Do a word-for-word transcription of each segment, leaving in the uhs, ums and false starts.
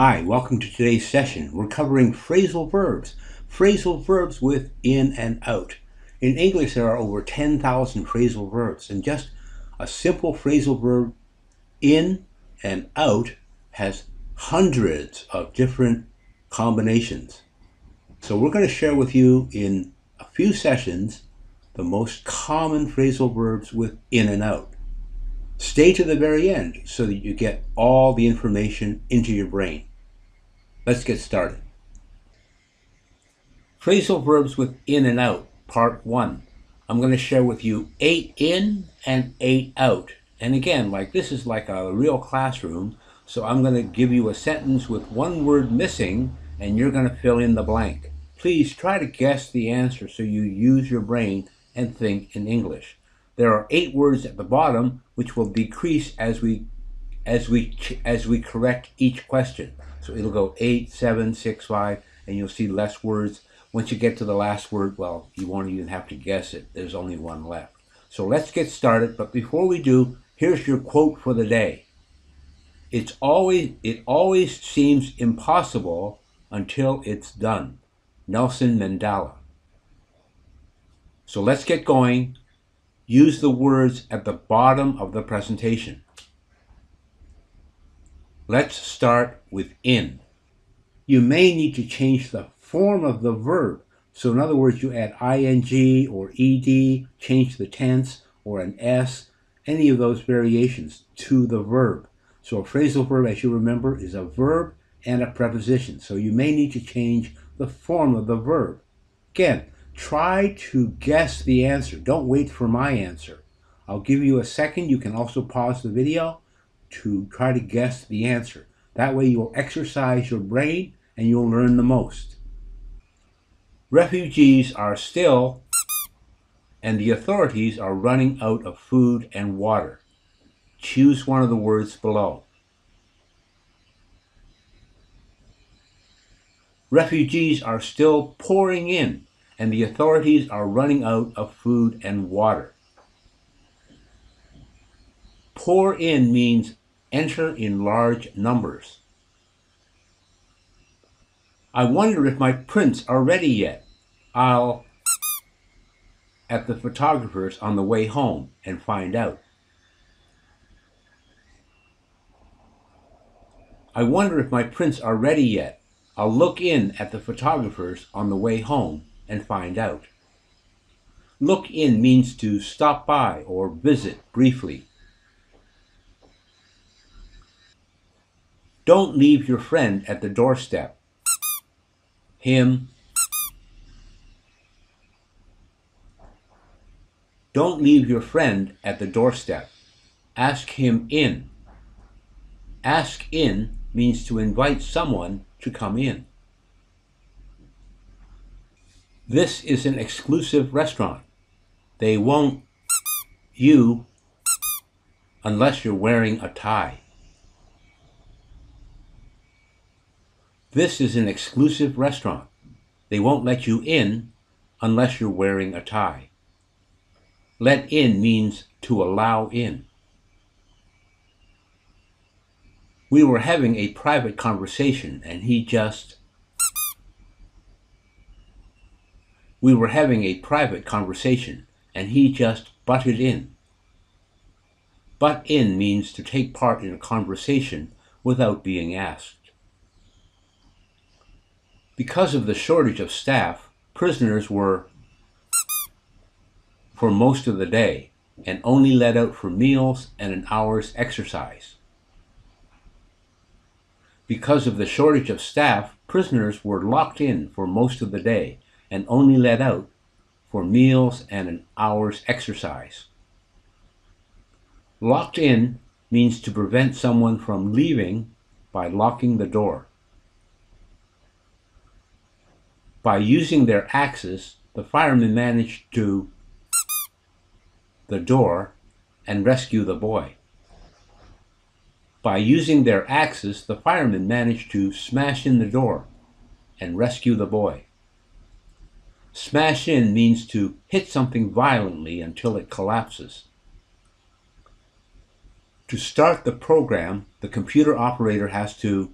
Hi, welcome to today's session. We're covering phrasal verbs. Phrasal verbs with in and out. In English, there are over ten thousand phrasal verbs, and just a simple phrasal verb in and out has hundreds of different combinations. So we're going to share with you in a few sessions the most common phrasal verbs with in and out. Stay to the very end so that you get all the information into your brain. Let's get started. Phrasal verbs with in and out, part one. I'm going to share with you eight in and eight out. And again, like this is like a real classroom, so I'm going to give you a sentence with one word missing and you're going to fill in the blank. Please try to guess the answer so you use your brain and think in English. There are eight words at the bottom, which will decrease as we, as we, as we correct each question. So it'll go eight, seven, six, five, and you'll see less words. Once you get to the last word, well, you won't even have to guess it. There's only one left. So let's get started. But before we do, here's your quote for the day. It's always, it always seems impossible until it's done. Nelson Mandela. So let's get going. Use the words at the bottom of the presentation. Let's start with in. You may need to change the form of the verb. So in other words, you add ing or ed, change the tense or an s, any of those variations to the verb. So a phrasal verb, as you remember, is a verb and a preposition. So you may need to change the form of the verb. Again, try to guess the answer. Don't wait for my answer. I'll give you a second. You can also pause the video to try to guess the answer. That way you'll exercise your brain and you'll learn the most. Refugees are still, and the authorities are running out of food and water. Choose one of the words below. Refugees are still pouring in, and the authorities are running out of food and water. Pour in means enter in large numbers. I wonder if my prints are ready yet. I'll at the photographer's on the way home and find out. I wonder if my prints are ready yet. I'll look in at the photographer's on the way home and find out. Look in means to stop by or visit briefly. Don't leave your friend at the doorstep. Him. Don't leave your friend at the doorstep. Ask him in. Ask in means to invite someone to come in. This is an exclusive restaurant. They won't you unless you're wearing a tie. This is an exclusive restaurant. They won't let you in unless you're wearing a tie. Let in means to allow in. We were having a private conversation and he just We were having a private conversation, and he just butted in. Butt in means to take part in a conversation without being asked. Because of the shortage of staff, prisoners were for most of the day, and only let out for meals and an hour's exercise. Because of the shortage of staff, prisoners were locked in for most of the day, and only let out for meals and an hour's exercise. Locked in means to prevent someone from leaving by locking the door. By using their axes, the firemen managed to the door and rescue the boy. By using their axes, the firemen managed to smash in the door and rescue the boy. Smash in means to hit something violently until it collapses. To start the program, the computer operator has to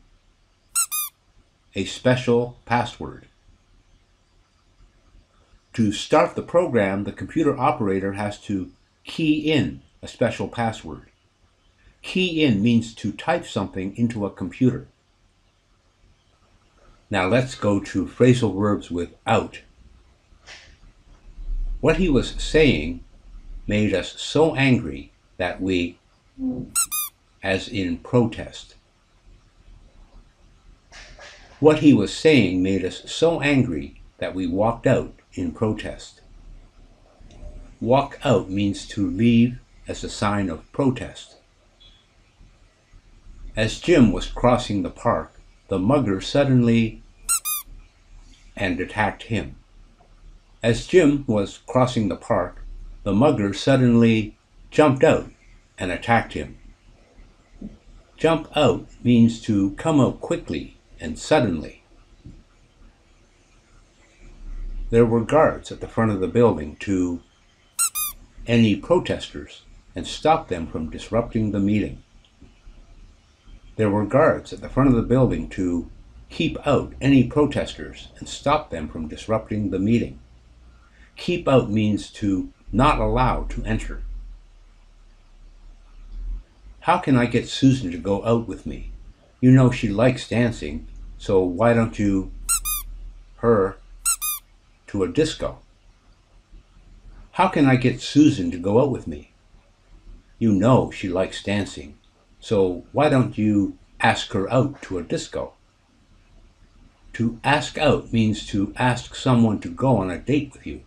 a special password. To start the program, the computer operator has to key in a special password. Key in means to type something into a computer. Now let's go to phrasal verbs with out. What he was saying made us so angry that we, as in protest. What he was saying made us so angry that we walked out in protest. Walk out means to leave as a sign of protest. As Jim was crossing the park, the mugger suddenly and attacked him. As Jim was crossing the park, the mugger suddenly jumped out and attacked him. Jump out means to come out quickly and suddenly. There were guards at the front of the building to any protesters and stop them from disrupting the meeting. There were guards at the front of the building to keep out any protesters and stop them from disrupting the meeting. Keep out means to not allow to enter. How can I get Susan to go out with me? You know she likes dancing, so why don't you her to a disco? How can I get Susan to go out with me? You know she likes dancing, so why don't you ask her out to a disco? To ask out means to ask someone to go on a date with you.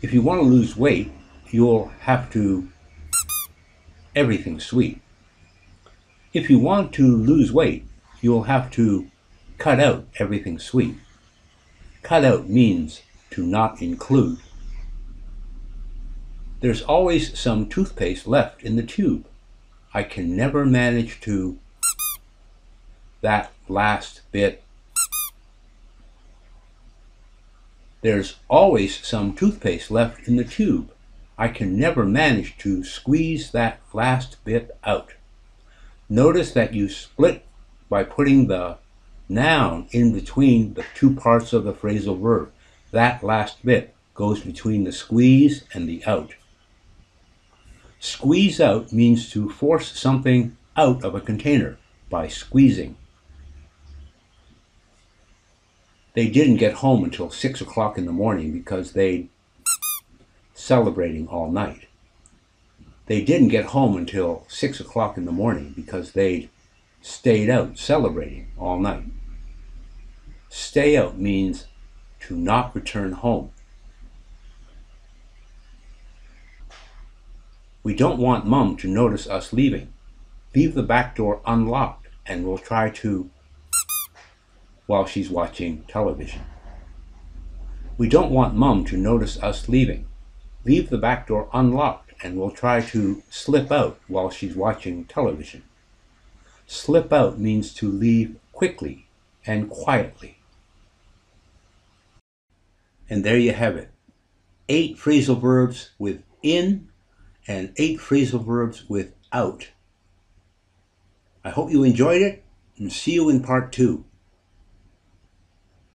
If you want to lose weight, you'll have to everything sweet. If you want to lose weight, you'll have to cut out everything sweet. Cut out means to not include. There's always some toothpaste left in the tube. I can never manage to that last bit. There's always some toothpaste left in the tube. I can never manage to squeeze that last bit out. Notice that you split by putting the noun in between the two parts of the phrasal verb. That last bit goes between the squeeze and the out. Squeeze out means to force something out of a container by squeezing. They didn't get home until six o'clock in the morning because they'd celebrating all night. They didn't get home until six o'clock in the morning because they'd stayed out celebrating all night. Stay out means to not return home. We don't want Mum to notice us leaving. Leave the back door unlocked and we'll try to while she's watching television. We don't want Mum to notice us leaving. Leave the back door unlocked and we'll try to slip out while she's watching television. Slip out means to leave quickly and quietly. And there you have it. Eight phrasal verbs with in and eight phrasal verbs with out. I hope you enjoyed it and see you in part two.